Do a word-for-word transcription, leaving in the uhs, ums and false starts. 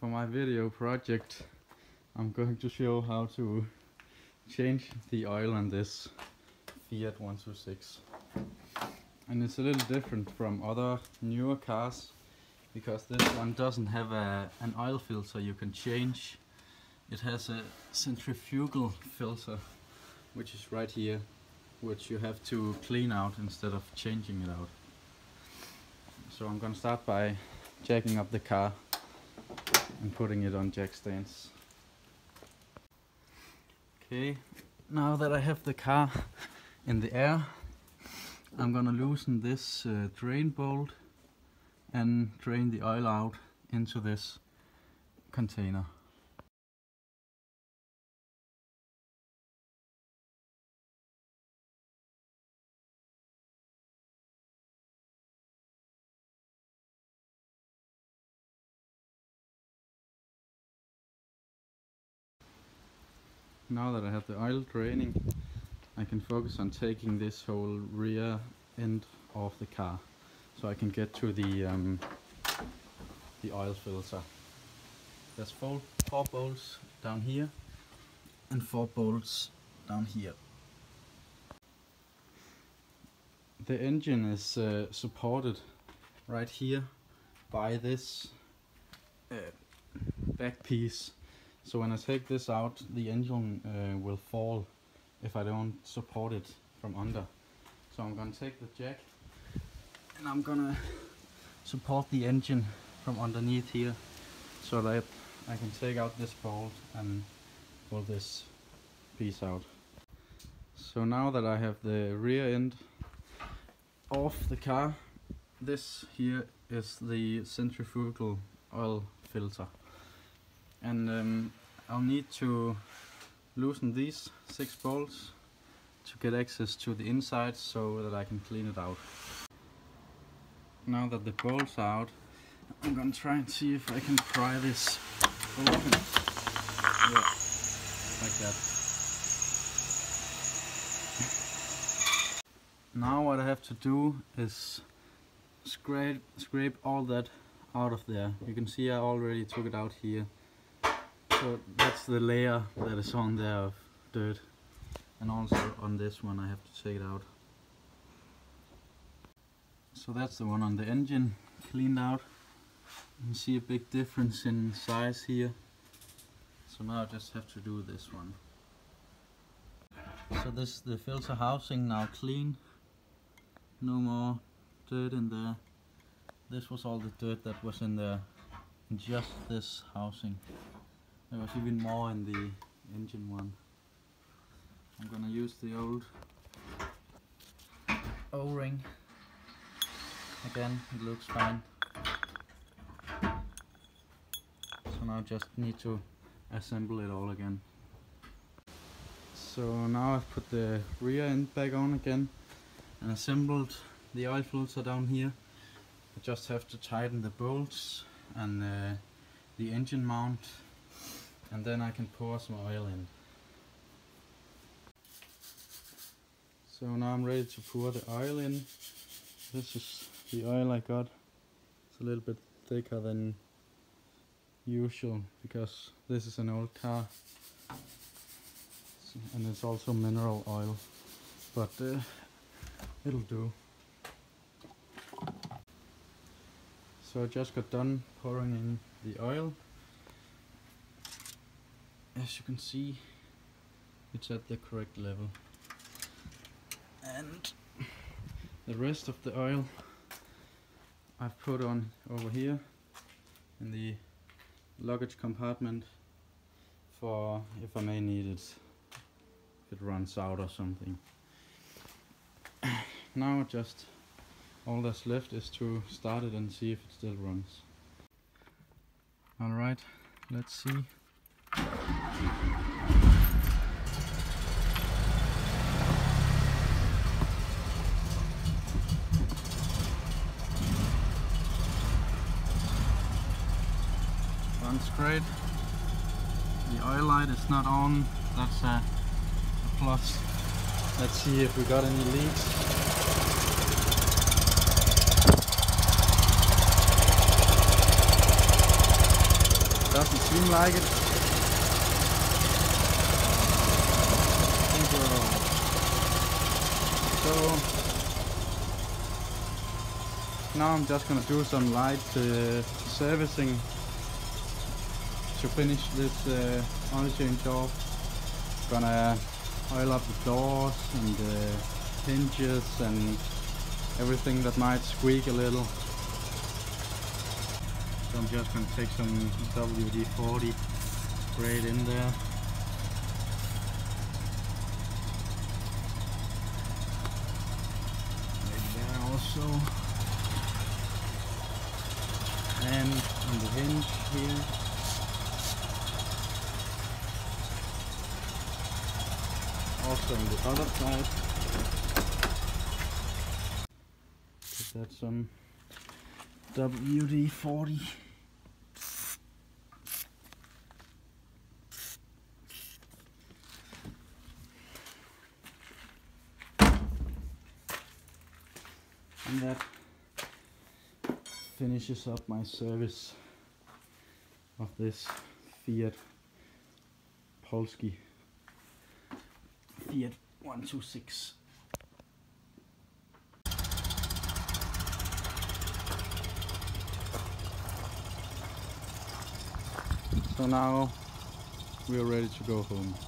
For my video project, I'm going to show how to change the oil on this Fiat one twenty-six. And it's a little different from other newer cars, because this one doesn't have a, an oil filter you can change. It has a centrifugal filter, which is right here, which you have to clean out instead of changing it out. So I'm going to start by jacking up the car and putting it on jack stands. Okay, now that I have the car in the air, I'm going to loosen this uh, drain bolt and drain the oil out into this container. Now that I have the oil draining, I can focus on taking this whole rear end off the car, so I can get to the um, the oil filter. There's four, four bolts down here and four bolts down here. The engine is uh, supported right here by this uh, back piece. So when I take this out, the engine uh, will fall if I don't support it from under. So I'm going to take the jack and I'm going to support the engine from underneath here, so that I can take out this bolt and pull this piece out. So now that I have the rear end off the car, this here is the centrifugal oil filter. And um, I'll need to loosen these six bolts to get access to the inside, so that I can clean it out. Now that the bolts are out, I'm going to try and see if I can pry this open. Yeah, like that. Now what I have to do is scrape, scrape all that out of there. You can see I already took it out here. So that's the layer that is on there of dirt, and also on this one I have to take it out. So that's the one on the engine cleaned out. You can see a big difference in size here. So now I just have to do this one. So this is the filter housing now clean. No more dirt in there. This was all the dirt that was in there, just this housing. There was even more in the engine one. I'm gonna use the old O-ring. Again, it looks fine. So now I just need to assemble it all again. So now I've put the rear end back on again and assembled the oil filter down here. I just have to tighten the bolts and uh, the engine mount, and then I can pour some oil in. So now I'm ready to pour the oil in. This is the oil I got. It's a little bit thicker than usual, because this is an old car, and it's also mineral oil, but uh, it'll do. So I just got done pouring in the oil. As you can see, it's at the correct level, and the rest of the oil I've put on over here in the luggage compartment, for if I may need it, if it runs out or something. Now just all that's left is to start it and see if it still runs. Alright, let's see. Runs great. The oil light is not on, that's a, a plus. Let's see if we got any leaks. seem like it. I think we're all right. So now I'm just gonna do some light uh, servicing to finish this uh, oil change off. Gonna oil up the doors and the hinges and everything that might squeak a little. So I'm just going to take some W D forty, spray it in there. Maybe there also. And on the hinge here. Also on the other side. Put that some W D forty. And that finishes up my service of this Fiat Polski Fiat one twenty-six. So now we are ready to go home.